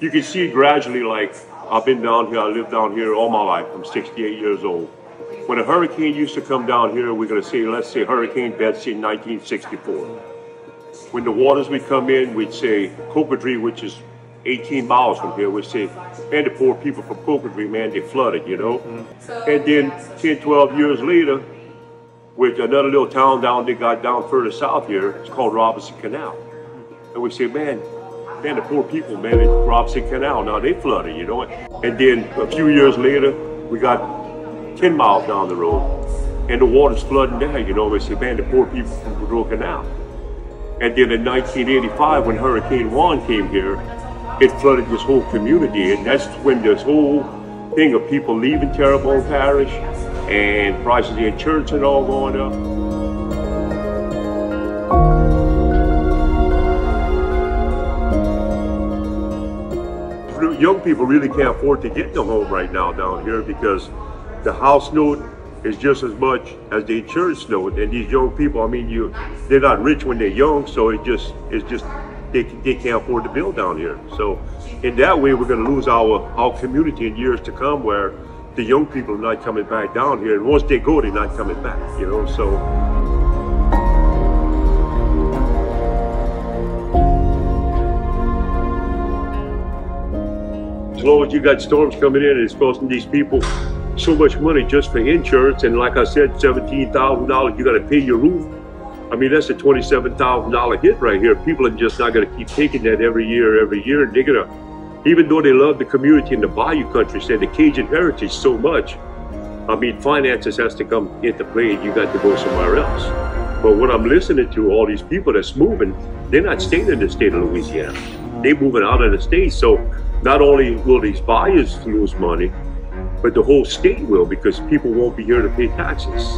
you can see gradually, like, I've been down here, I lived down here all my life. I'm 68 years old. When a hurricane used to come down here, we're going to say, let's say Hurricane Betsy in 1964. When the waters would come in, we'd say Cocodrie, which is 18 miles from here, we'd say, man, the poor people from Cocodrie, man, they flooded, you know? And then 10, 12 years later, with another little town down, they got down further south here, it's called Robinson Canal. And we say, man, the poor people, man, at Robinson Canal, now they flooded, you know? And then a few years later, we got 10 miles down the road, and the water's flooding there, you know? We say, man, the poor people from the canal. And then in 1985, when Hurricane Juan came here, it flooded this whole community, and that's when this whole thing of people leaving Terrebonne Parish and prices of the insurance and all going up. Young people really can't afford to get to home right now down here because the house note is just as much as the insurance note. And these young people, I mean, they're not rich when they're young, so it's just. They can't afford to build down here. So in that way, we're going to lose our community in years to come, where the young people are not coming back down here. And once they go, they're not coming back, you know, so. As long as you got storms coming in, and it's costing these people so much money just for insurance. And like I said, $17,000, you got to pay your roof. I mean, that's a $27,000 hit right here. People are just not going to keep taking that every year. And they're going to, even though they love the community and the bayou country, say the Cajun heritage so much, I mean, finances has to come into play, and you got to go somewhere else. But when I'm listening to all these people that's moving, they're not staying in the state of Louisiana. They're moving out of the state. So not only will these buyers lose money, but the whole state will, because people won't be here to pay taxes.